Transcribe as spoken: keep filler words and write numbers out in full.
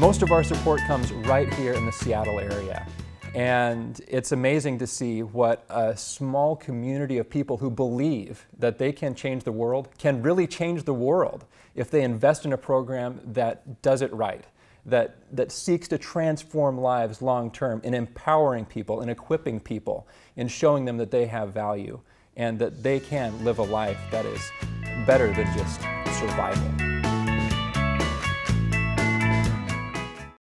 Most of our support comes right here in the Seattle area. And it's amazing to see what a small community of people who believe that they can change the world can really change the world if they invest in a program that does it right, that, that seeks to transform lives long term in empowering people, in equipping people, in showing them that they have value and that they can live a life that is better than just survival.